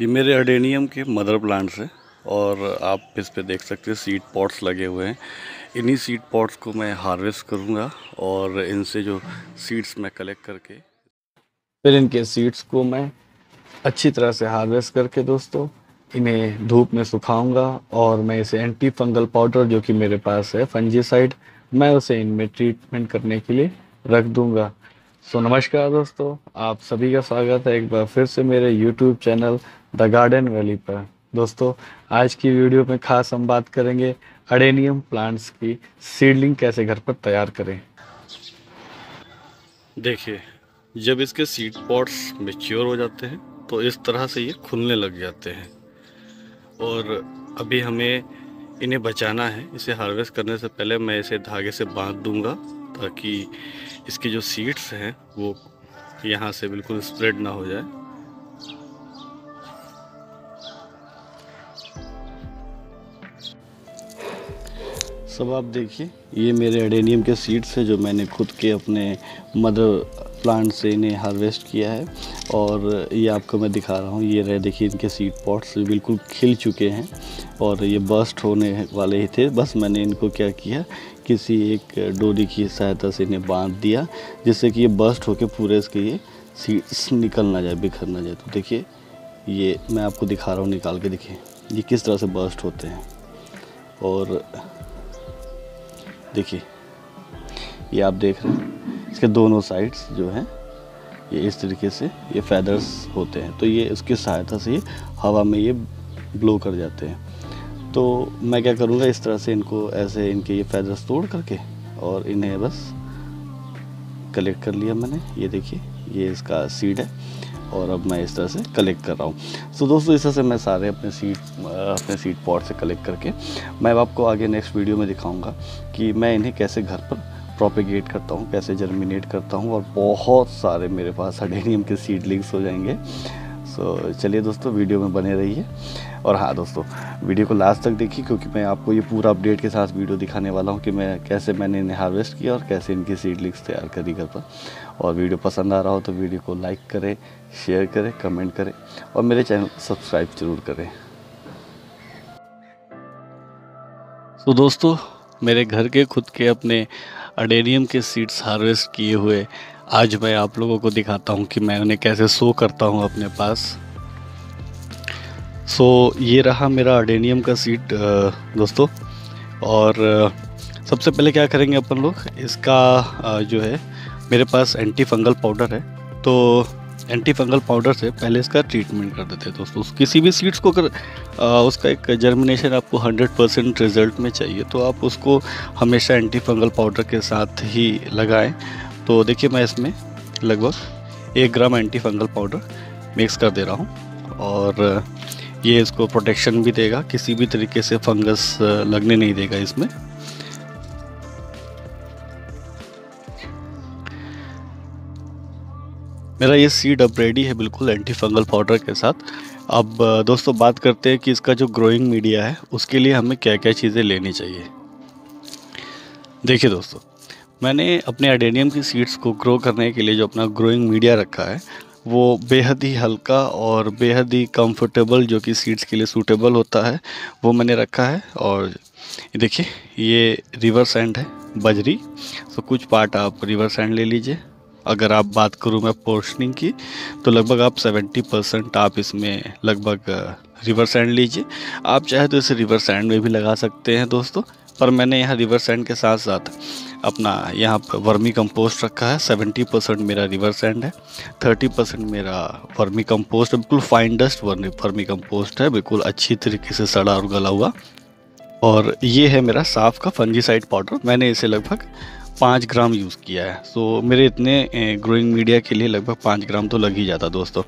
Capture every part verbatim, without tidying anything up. ये मेरे अडेनियम के मदर प्लांट्स हैं और आप इस पे देख सकते हैं सीड पॉट्स लगे हुए हैं। इन्हीं सीड पॉट्स को मैं हार्वेस्ट करूंगा और इनसे जो सीड्स मैं कलेक्ट करके फिर इनके सीड्स को मैं अच्छी तरह से हार्वेस्ट करके दोस्तों इन्हें धूप में सुखाऊंगा और मैं इसे एंटी फंगल पाउडर जो कि मेरे पास है फंजीसाइड, मैं उसे इनमें ट्रीटमेंट करने के लिए रख दूँगा। सो so, नमस्कार दोस्तों, आप सभी का स्वागत है एक बार फिर से मेरे YouTube channel the garden valley पर। दोस्तों आज की वीडियो में खास हम बात करेंगे अडेनियम प्लांट्स की सीडलिंग कैसे घर पर तैयार करें। देखिए जब इसके सीड पॉट्स मैच्योर हो जाते हैं तो इस तरह से ये खुलने लग जाते हैं और अभी हमें इन्हें बचाना है। इसे हार्वेस्ट करने से पहले मैं इसे धागे से बांध दूंगा ताकि इसके जो सीड्स हैं वो यहाँ से बिल्कुल स्प्रेड ना हो जाए। सब आप देखिए ये मेरे अडेनियम के सीड्स हैं जो मैंने खुद के अपने मदर प्लांट से इन्हें हार्वेस्ट किया है और ये आपको मैं दिखा रहा हूँ। ये रहे देखिए इनके सीड पॉट्स बिल्कुल खिल चुके हैं और ये बस्ट होने वाले ही थे, बस मैंने इनको क्या किया किसी एक डोरी की सहायता से इन्हें बांध दिया जिससे कि ये बस्ट होके पूरे इसके ये सीड्स निकल ना जाए, बिखर ना जाए। तो देखिए ये मैं आपको दिखा रहा हूँ, निकाल के देखिए ये किस तरह से बस्ट होते हैं। और देखिए ये आप देख रहे हैं इसके दोनों साइड्स जो हैं ये इस तरीके से ये फैदर्स होते हैं, तो ये उसकी सहायता से ही हवा में ये ब्लो कर जाते हैं। तो मैं क्या करूँगा इस तरह से इनको ऐसे इनके ये फैदर्स तोड़ करके और इन्हें बस कलेक्ट कर लिया मैंने। ये देखिए ये इसका सीड है और अब मैं इस तरह से कलेक्ट कर रहा हूँ। सो दोस्तों इस तरह से मैं सारे अपने सीड अपने सीड पॉट से कलेक्ट करके मैं आपको आगे नेक्स्ट वीडियो में दिखाऊँगा कि मैं इन्हें कैसे घर पर प्रोपेगेट करता हूँ, कैसे जर्मिनेट करता हूँ और बहुत सारे मेरे पास अडेनियम के सीडलिंग्स हो जाएंगे। सो so, चलिए दोस्तों वीडियो में बने रहिए और हाँ दोस्तों वीडियो को लास्ट तक देखिए क्योंकि मैं आपको ये पूरा अपडेट के साथ वीडियो दिखाने वाला हूँ कि मैं कैसे मैंने इन्हें हार्वेस्ट किया और कैसे इनकी सीडलिंग्स तैयार करी घर पर। और वीडियो पसंद आ रहा हो तो वीडियो को लाइक करें, शेयर करें, कमेंट करें और मेरे चैनल को सब्सक्राइब जरूर करें। तो so, दोस्तों मेरे घर के खुद के अपने अडेनियम के सीड्स हार्वेस्ट किए हुए आज मैं आप लोगों को दिखाता हूं कि मैं उन्हें कैसे सो करता हूं अपने पास। सो ये रहा मेरा अडेनियम का सीड दोस्तों। और सबसे पहले क्या करेंगे अपन लोग इसका जो है मेरे पास एंटी फंगल पाउडर है तो एंटी फंगल पाउडर से पहले इसका ट्रीटमेंट कर देते हैं दोस्तों। किसी भी सीड्स को अगर उसका एक जर्मिनेशन आपको हंड्रेड परसेंट रिजल्ट में चाहिए तो आप उसको हमेशा एंटी फंगल पाउडर के साथ ही लगाएं। तो देखिए मैं इसमें लगभग एक gram anti fungal powder mix कर दे रहा हूं और ये इसको प्रोटेक्शन भी देगा, किसी भी तरीके से फंगस लगने नहीं देगा इसमें। मेरा ये सीड अब रेडी है बिल्कुल एंटी फंगल पाउडर के साथ। अब दोस्तों बात करते हैं कि इसका जो ग्रोइंग मीडिया है उसके लिए हमें क्या क्या चीज़ें लेनी चाहिए। देखिए दोस्तों मैंने अपने अडेनियम की सीड्स को ग्रो करने के लिए जो अपना ग्रोइंग मीडिया रखा है वो बेहद ही हल्का और बेहद ही कंफर्टेबल जो कि सीड्स के लिए सूटेबल होता है वो मैंने रखा है। और देखिए ये रिवर सैंड है, बजरी, तो कुछ पार्ट आप रिवर सैंड ले लीजिए। अगर आप बात करूँ मैं पोर्शनिंग की तो लगभग आप सत्तर परसेंट आप इसमें लगभग रिवर सैंड लीजिए। आप चाहे तो इसे रिवर सैंड में भी लगा सकते हैं दोस्तों, पर मैंने यहाँ रिवर सैंड के साथ साथ अपना यहाँ पर वर्मी कंपोस्ट रखा है। सत्तर परसेंट मेरा रिवर सैंड है, तीस परसेंट मेरा वर्मी कंपोस्ट, बिल्कुल फाइन डस्ट वर्मी कंपोस्ट है, बिल्कुल अच्छी तरीके से सड़ा और गला हुआ। और ये है मेरा साफ का फंजीसाइड पाउडर, मैंने इसे लगभग पाँच ग्राम यूज़ किया है। सो मेरे इतने ग्रोइंग मीडिया के लिए लगभग पाँच ग्राम तो लग ही जाता दोस्तों।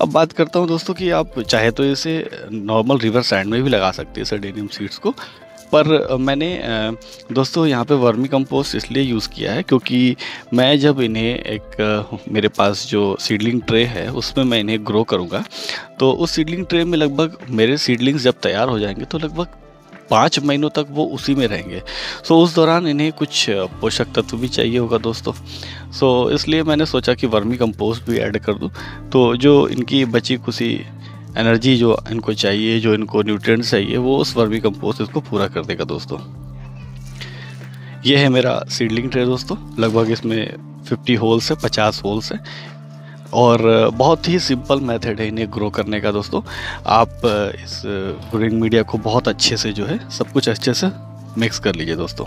अब बात करता हूँ दोस्तों कि आप चाहे तो इसे नॉर्मल रिवर सैंड में भी लगा सकते हैं इस अडेनियम सीड्स को, पर मैंने दोस्तों यहाँ पे वर्मी कंपोस्ट इसलिए यूज़ किया है क्योंकि मैं जब इन्हें एक मेरे पास जो सीडलिंग ट्रे है उसमें मैं इन्हें ग्रो करूँगा तो उस सीडलिंग ट्रे में लगभग मेरे सीडलिंग्स जब तैयार हो जाएंगे तो लगभग पाँच महीनों तक वो उसी में रहेंगे। सो so, उस दौरान इन्हें कुछ पोषक तत्व भी चाहिए होगा दोस्तों। सो so, इसलिए मैंने सोचा कि वर्मी कंपोस्ट भी ऐड कर दूं तो जो इनकी बची कुसी एनर्जी जो इनको चाहिए, जो इनको न्यूट्रिएंट्स चाहिए, वो उस वर्मी कंपोस्ट इसको पूरा कर देगा। दोस्तों ये है मेरा सीडलिंग ट्रे दोस्तों, लगभग इसमें पचास होल्स है, पचास होल्स है और बहुत ही सिंपल मेथड है इन्हें ग्रो करने का दोस्तों। आप इस ग्रोइंग मीडिया को बहुत अच्छे से जो है सब कुछ अच्छे से मिक्स कर लीजिए दोस्तों।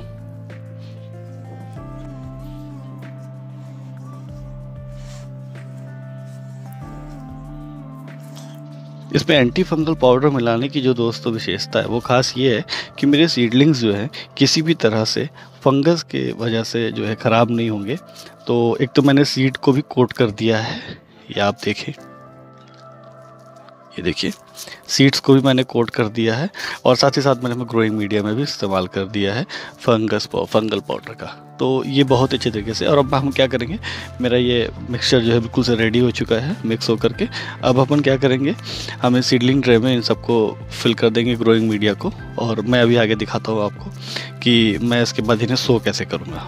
इसमें एंटी फंगल पाउडर मिलाने की जो दोस्तों विशेषता है वो खास ये है कि मेरे सीडलिंग्स जो है किसी भी तरह से फंगस के वजह से जो है ख़राब नहीं होंगे। तो एक तो मैंने सीड को भी कोट कर दिया है, ये आप देखें, ये देखिए सीड्स को भी मैंने कोट कर दिया है और साथ ही साथ मैंने अपने ग्रोइंग मीडिया में भी इस्तेमाल कर दिया है फंगस फंगल पाउडर का। तो ये बहुत अच्छे तरीके से, और अब हम क्या करेंगे, मेरा ये मिक्सचर जो है बिल्कुल से रेडी हो चुका है मिक्स होकर के। अब अपन क्या करेंगे, हमें सीडलिंग ट्रे में इन सबको फिल कर देंगे ग्रोइंग मीडिया को, और मैं अभी आगे दिखाता हूँ आपको कि मैं इसके बाद इन्हें सो कैसे करूँगा।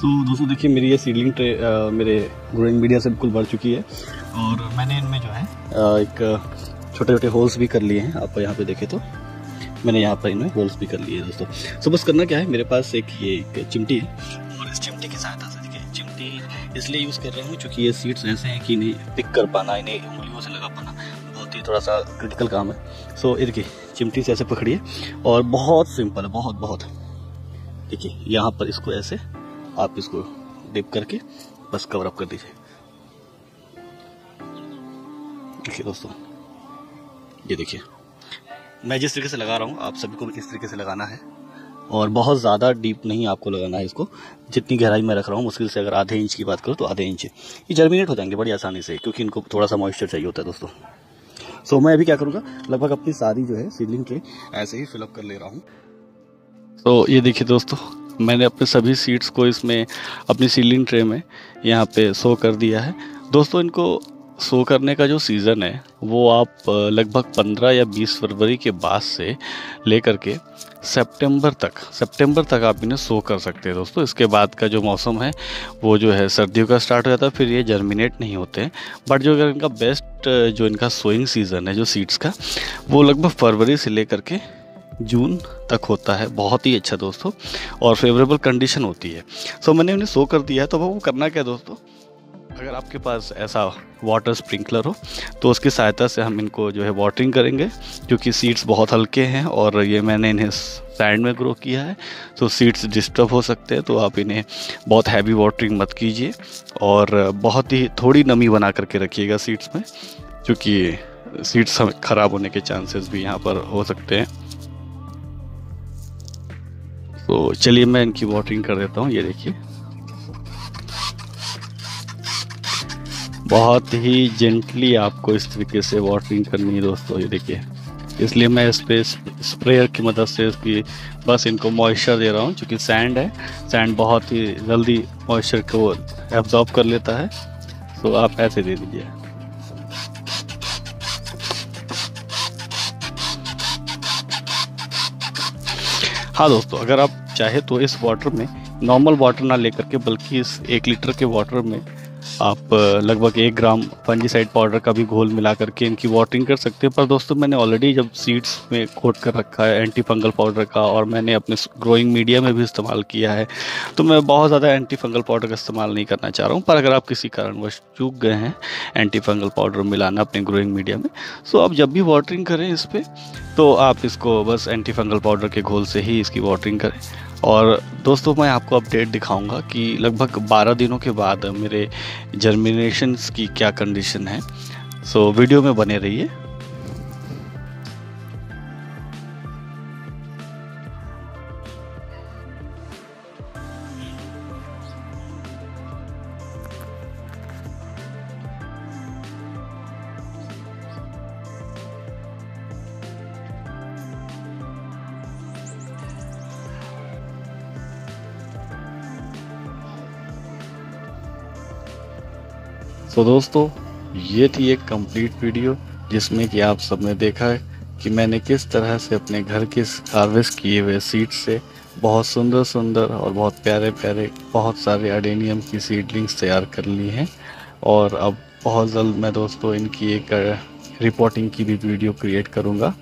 तो दोस्तों देखिए मेरी ये सीडलिंग ट्रे मेरे ग्रोइंग मीडिया से बिल्कुल भर चुकी है और मैंने इनमें जो है एक छोटे छोटे होल्स भी कर लिए हैं। आप यहाँ पे देखें तो मैंने यहाँ पर इनमें होल्स भी कर लिए हैं दोस्तों। सो बस करना क्या है, मेरे पास एक ये एक चिमटी है और इस चिमटी की सहायता से, देखिए चिमटी इसलिए यूज़ कर रहा हूँ क्योंकि ये सीड्स ऐसे हैं कि इन्हें पिक कर पाना, इन्हें उंगलियों से लगा पाना बहुत ही थोड़ा सा क्रिटिकल काम है। सो ये देखिए चिमटी से ऐसे पकड़िए और बहुत सिंपल है, बहुत बहुत देखिए यहाँ पर इसको ऐसे आप इसको डिप करके बस कवर अप कर दीजिए। देखिए दोस्तों ये देखिए मैं जिस तरीके से लगा रहा हूँ आप सभी को इस तरीके से लगाना है और बहुत ज़्यादा डीप नहीं आपको लगाना है इसको। जितनी गहराई मैं रख रहा हूँ मुश्किल से अगर आधे इंच की बात करूँ तो आधे इंच ये जर्मिनेट हो जाएंगे बड़ी आसानी से, क्योंकि इनको थोड़ा सा मॉइस्चर चाहिए होता है दोस्तों। सो so, मैं अभी क्या करूँगा, लगभग अपनी सारी जो है सीडलिंग ट्रे ऐसे ही फिलअप कर ले रहा हूँ। तो so, ये देखिए दोस्तों मैंने अपने सभी सीड्स को इसमें अपनी सीडलिंग ट्रे में यहाँ पे सो कर दिया है दोस्तों। इनको सो करने का जो सीज़न है वो आप लगभग पंद्रह या बीस फरवरी के बाद से लेकर के सितंबर तक सितंबर तक आप इन्हें सो कर सकते हैं दोस्तों। इसके बाद का जो मौसम है वो जो है सर्दियों का स्टार्ट हो जाता है, फिर ये जर्मिनेट नहीं होते हैं। बट जो अगर इनका बेस्ट जो इनका सोइंग सीज़न है जो सीड्स का, वो लगभग फरवरी से लेकर के जून तक होता है, बहुत ही अच्छा दोस्तों और फेवरेबल कंडीशन होती है। सो मैंने उन्हें सो कर दिया है। तो वो करना क्या है दोस्तों, अगर आपके पास ऐसा वाटर स्प्रिंकलर हो तो उसकी सहायता से हम इनको जो है वाटरिंग करेंगे, क्योंकि सीड्स बहुत हल्के हैं और ये मैंने इन्हें सैंड में ग्रो किया है तो सीड्स डिस्टर्ब हो सकते हैं। तो आप इन्हें बहुत हैवी वाटरिंग मत कीजिए और बहुत ही थोड़ी नमी बना करके रखिएगा सीड्स में, क्योंकि सीड्स ख़राब होने के चांसेस भी यहाँ पर हो सकते हैं। तो चलिए मैं इनकी वाटरिंग कर देता हूँ। ये देखिए बहुत ही जेंटली आपको इस तरीके से वाटरिंग करनी है दोस्तों। ये देखिए इसलिए मैं इस पर स्प्रेयर की मदद से इसकी बस इनको मॉइस्चर दे रहा हूँ, क्योंकि सैंड है, सैंड बहुत ही जल्दी मॉइस्चर को एब्जॉर्ब कर लेता है। तो आप ऐसे दे दीजिए। हाँ दोस्तों अगर आप चाहे तो इस वाटर में नॉर्मल वाटर ना लेकर के, बल्कि इस एक लीटर के वाटर में आप लगभग एक ग्राम फंजीसाइड पाउडर का भी घोल मिला करके इनकी वाटरिंग कर सकते हैं। पर दोस्तों मैंने ऑलरेडी जब सीड्स में कोट कर रखा है एंटी फंगल पाउडर का और मैंने अपने ग्रोइंग मीडिया में भी इस्तेमाल किया है, तो मैं बहुत ज़्यादा एंटी फंगल पाउडर का इस्तेमाल नहीं करना चाह रहा हूँ। पर अगर आप किसी कारणवश चूक गए हैं एंटी फंगल पाउडर मिलाना अपने ग्रोइंग मीडिया में, सो आप जब भी वाटरिंग करें इस पर तो आप इसको बस एंटी फंगल पाउडर के घोल से ही इसकी वाटरिंग करें। और दोस्तों मैं आपको अपडेट दिखाऊंगा कि लगभग बारह दिनों के बाद मेरे जर्मिनेशंस की क्या कंडीशन है। सो वीडियो में बने रहिए। तो दोस्तों ये थी एक कंप्लीट वीडियो जिसमें कि आप सबने देखा है कि मैंने किस तरह से अपने घर के हार्वेस्ट किए हुए सीड्स से बहुत सुंदर सुंदर और बहुत प्यारे प्यारे बहुत सारे अडेनियम की सीडलिंग्स तैयार कर ली हैं। और अब बहुत जल्द मैं दोस्तों इनकी एक रिपोर्टिंग की भी वीडियो क्रिएट करूँगा।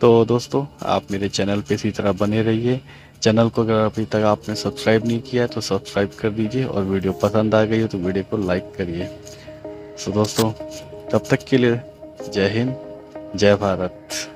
तो दोस्तों आप मेरे चैनल पे इसी तरह बने रहिए। चैनल को अगर अभी तक आपने सब्सक्राइब नहीं किया है तो सब्सक्राइब कर दीजिए, और वीडियो पसंद आ गई हो तो वीडियो को लाइक करिए। सो दोस्तों तब तक के लिए जय हिंद, जय भारत।